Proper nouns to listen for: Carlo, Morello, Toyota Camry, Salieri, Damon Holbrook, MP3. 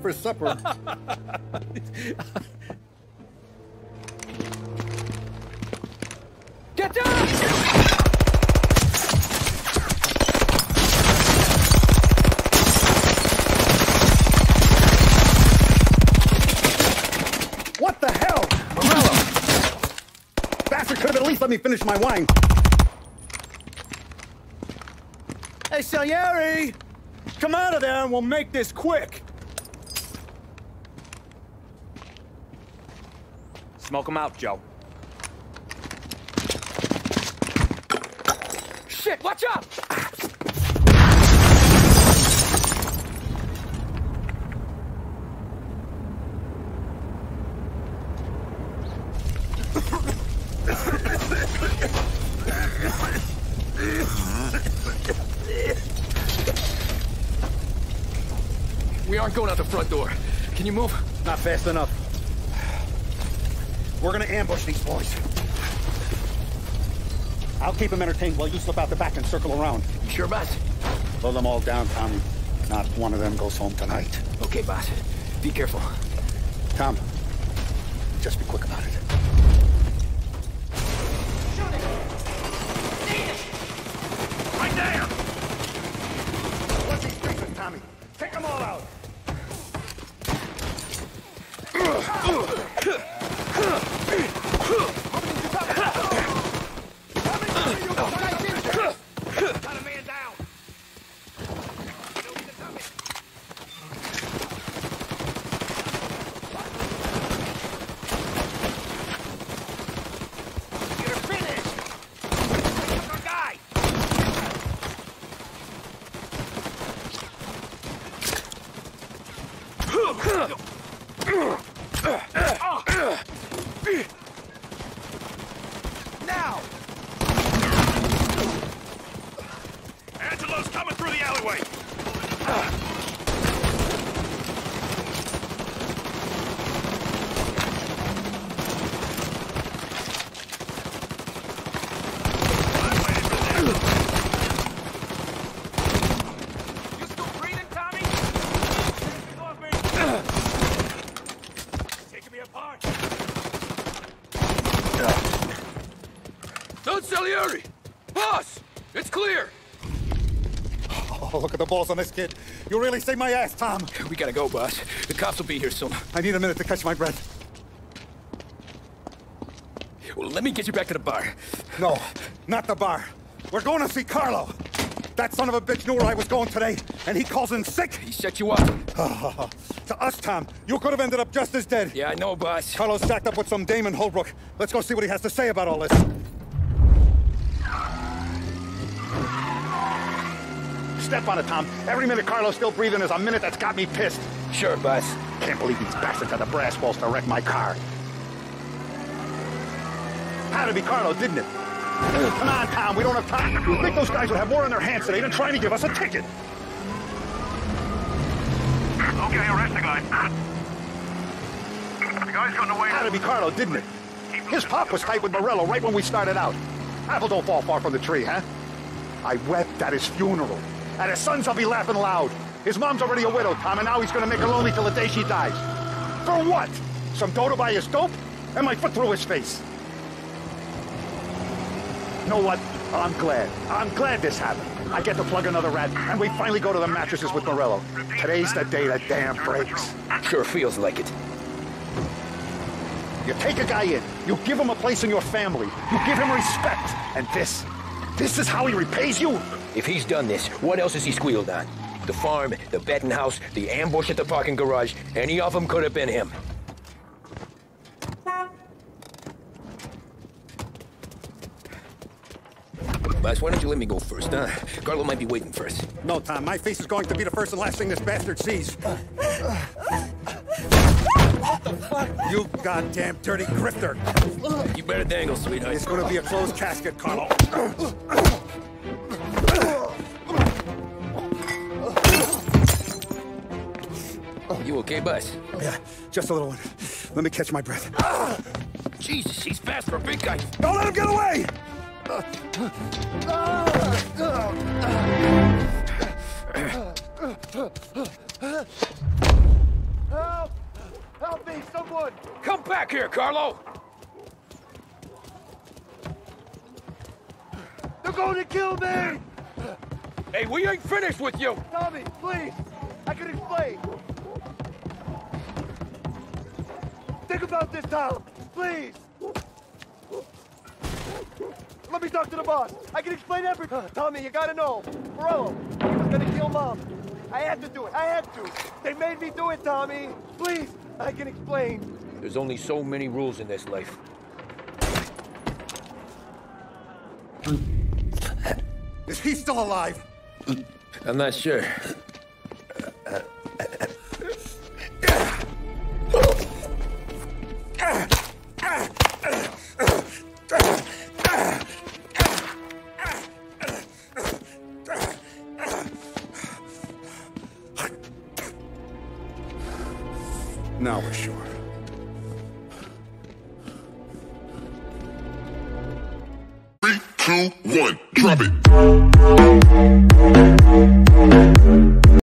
for supper. Get down! What the hell? Morello! Bastard could have at least let me finish my wine. Hey, Salieri! Come out of there and we'll make this quick! Smoke him out, Joe. Shit, watch out! We aren't going out the front door. Can you move? Not fast enough. We're gonna ambush these boys. I'll keep them entertained while you slip out the back and circle around. You sure, boss? Blow them all down, Tommy. Not one of them goes home tonight. Okay, boss. Be careful. Tom, just be quick about it. Shoot it! Need it! Right there! Let me drink it, Tommy. Take them all out! Salieri! Boss! It's clear! Oh, look at the balls on this kid. You really saved my ass, Tom. We gotta go, boss. The cops will be here soon. I need a minute to catch my breath. Well, let me get you back to the bar. No, not the bar. We're going to see Carlo. That son of a bitch knew where I was going today, and he calls in sick. He set you up. Oh, to us, Tom, you could have ended up just as dead. Yeah, I know, boss. Carlo's stacked up with some Damon Holbrook. Let's go see what he has to say about all this. Step on it, Tom. Every minute Carlo's still breathing is a minute that's got me pissed. Sure, boss. Can't believe these bastards had the brass balls to wreck my car. Had to be Carlo, didn't it? Come on, Tom. We don't have time. You think those guys would have more on their hands today than trying to give us a ticket? Okay, arrest the guy. The guy's gotten away. Had to be Carlo, didn't it? His pop was tight with Morello right when we started out. Apple don't fall far from the tree, huh? I wept at his funeral. At his sons, I'll be laughing loud. His mom's already a widow, Tom, and now he's gonna make her lonely till the day she dies. For what? Some dodo by his dope? And my foot through his face. You know what? I'm glad this happened. I get to plug another rat, and we finally go to the mattresses with Morello. Today's the day that damn breaks. Sure feels like it. You take a guy in, you give him a place in your family, you give him respect, and this is how he repays you? If he's done this, what else has he squealed on? The farm, the betting house, the ambush at the parking garage, any of them could have been him. Boss, why don't you let me go first, huh? Carlo might be waiting for us. No, Tom, my face is going to be the first and last thing this bastard sees. What the fuck? You goddamn dirty grifter. You better dangle, sweetheart. It's gonna be a closed casket, Carlo. You okay, boss? Yeah, just a little one. Let me catch my breath. Jesus, he's fast for a big guy. Don't let him get away! on! Come back here, Carlo! They're going to kill me! Hey, we ain't finished with you! Tommy, please! I can explain! Think about this, Tom! Please! Let me talk to the boss! I can explain everything! Tommy, you gotta know! Morello, he was gonna kill Mom! I had to do it! I had to! They made me do it, Tommy! Please! I can explain! There's only so many rules in this life. Is he still alive? I'm not sure. Now we're sure. Three, two, one, drop it.